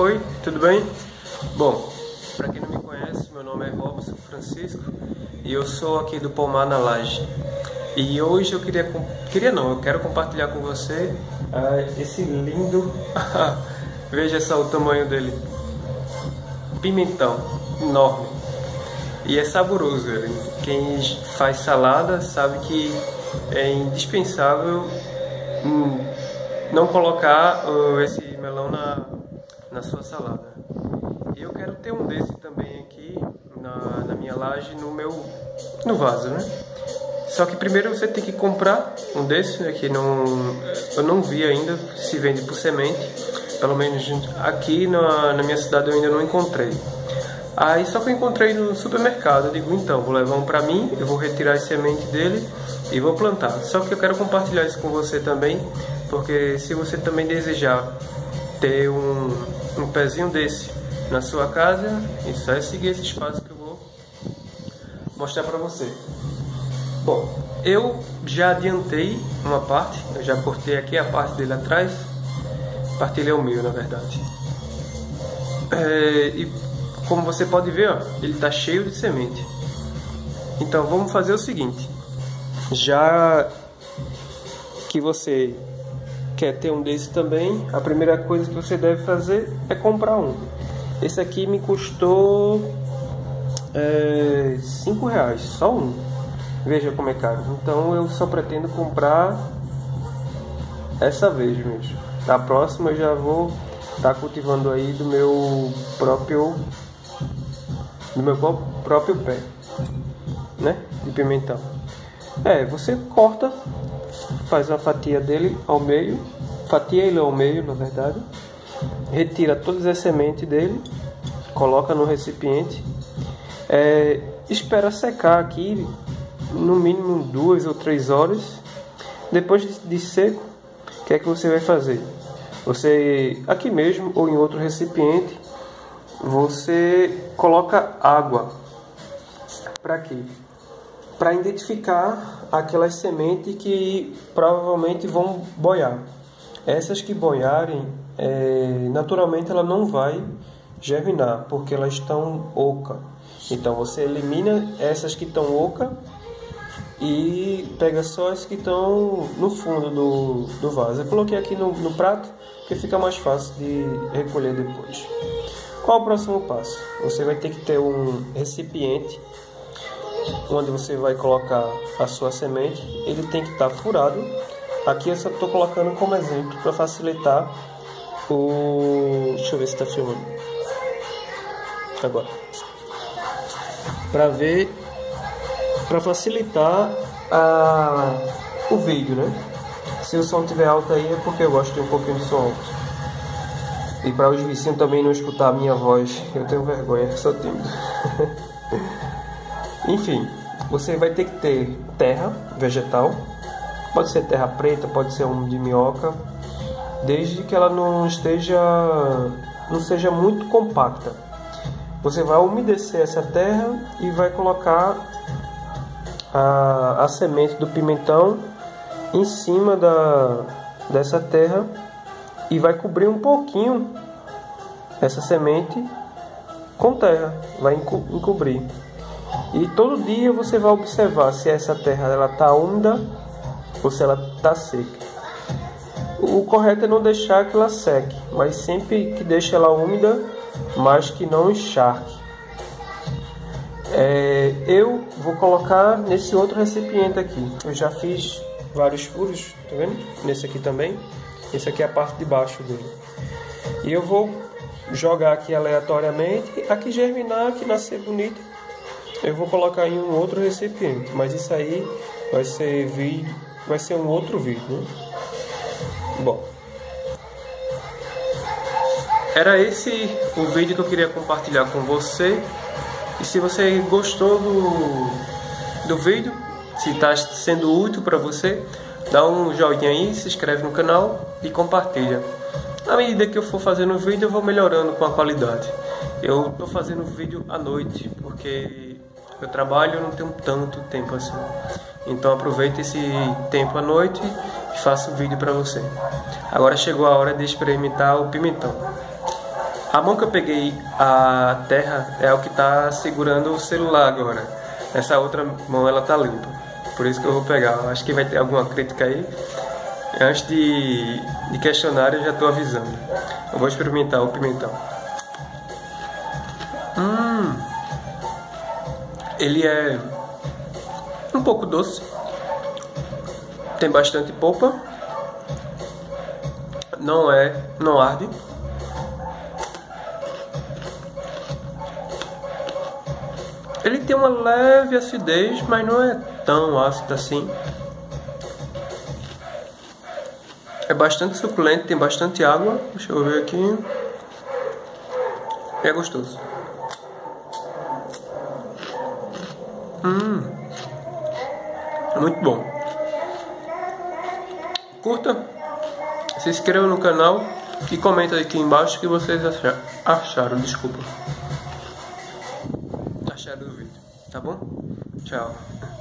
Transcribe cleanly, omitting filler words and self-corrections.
Oi, tudo bem? Bom, para quem não me conhece, meu nome é Robson Francisco e eu sou aqui do Pomar na Laje. E hoje eu quero compartilhar com você esse lindo, veja só o tamanho dele, pimentão enorme. E é saboroso ele. Quem faz salada sabe que é indispensável não colocar esse melão na sua salada. E eu quero ter um desse também aqui na minha laje, no vaso, né? Só que primeiro você tem que comprar um desse, né? Que eu não vi ainda, se vende por semente. Pelo menos aqui na minha cidade eu ainda não encontrei. Aí só que eu encontrei no supermercado. Eu digo, então, vou levar um pra mim, eu vou retirar a semente dele e vou plantar. Só que eu quero compartilhar isso com você também, porque se você também desejar ter um pezinho desse na sua casa, é só seguir esse espaço que eu vou mostrar pra você. Bom, eu já adiantei uma parte, eu já cortei aqui a parte dele atrás, a parte dele é o meu, na verdade. E como você pode ver, ó, ele tá cheio de semente. Então vamos fazer o seguinte, já que você quer ter um desse também, a primeira coisa que você deve fazer é comprar um. Esse aqui me custou R$5, só um. Veja como é caro. Então eu só pretendo comprar essa vez mesmo. Da próxima eu já vou estar cultivando aí do meu próprio pé, né, de pimentão. Você corta, faz uma fatia dele ao meio, fatia ele ao meio, na verdade, retira todas as sementes dele, coloca no recipiente, espera secar aqui no mínimo 2 ou 3 horas. Depois de seco, o que é que você vai fazer? Você, aqui mesmo ou em outro recipiente, você coloca água. Para quê? Para identificar aquelas sementes que provavelmente vão boiar. Essas que boiarem, naturalmente ela não vai germinar, porque elas estão oca. Então você elimina essas que estão oca e pega só as que estão no fundo do vaso. Eu coloquei aqui no prato, porque fica mais fácil de recolher depois. Qual o próximo passo? Você vai ter que ter um recipiente onde você vai colocar a sua semente. Ele tem que estar furado. Aqui eu só estou colocando como exemplo para facilitar o... Deixa eu ver se está filmando agora. Para ver, para facilitar o vídeo, né? Se o som estiver alto aí é porque eu gosto de um pouquinho de som alto. E para os vizinhos também não escutar a minha voz, eu tenho vergonha, sou tímido. Enfim, você vai ter que ter terra vegetal, pode ser terra preta, pode ser um de minhoca, desde que ela não seja muito compacta. Você vai umedecer essa terra e vai colocar a semente do pimentão em cima dessa terra e vai cobrir um pouquinho essa semente com terra, vai encobrir. E todo dia você vai observar se essa terra ela tá úmida ou se ela tá seca. O correto é não deixar que ela seque, mas sempre que deixa ela úmida, mas que não encharque. Eu vou colocar nesse outro recipiente aqui. Eu já fiz vários furos, tá vendo? Nesse aqui também. Esse aqui é a parte de baixo dele. E eu vou jogar aqui aleatoriamente. Aqui germinar, aqui nascer bonito, eu vou colocar em um outro recipiente, mas isso aí vai ser um outro vídeo, né? Bom, era esse o vídeo que eu queria compartilhar com você. E se você gostou do vídeo, se está sendo útil para você, dá um joinha aí, se inscreve no canal e compartilha. À medida que eu for fazendo o vídeo, eu vou melhorando com a qualidade. Eu estou fazendo vídeo à noite, porque eu trabalho, eu não tenho tanto tempo assim. Então aproveita esse tempo à noite e faça o vídeo para você. Agora chegou a hora de experimentar o pimentão. A mão que eu peguei a terra é o que está segurando o celular agora. Essa outra mão ela tá limpa, por isso que eu vou pegar. Acho que vai ter alguma crítica aí. Antes de questionar, eu já estou avisando. Eu vou experimentar o pimentão. Ele é um pouco doce. Tem bastante polpa. Não arde. Ele tem uma leve acidez, mas não é tão ácido assim. É bastante suculento, tem bastante água. Deixa eu ver aqui. É gostoso. Muito bom. Curta, se inscreva no canal e comenta aqui embaixo o que vocês acharam. Tá bom? Tchau.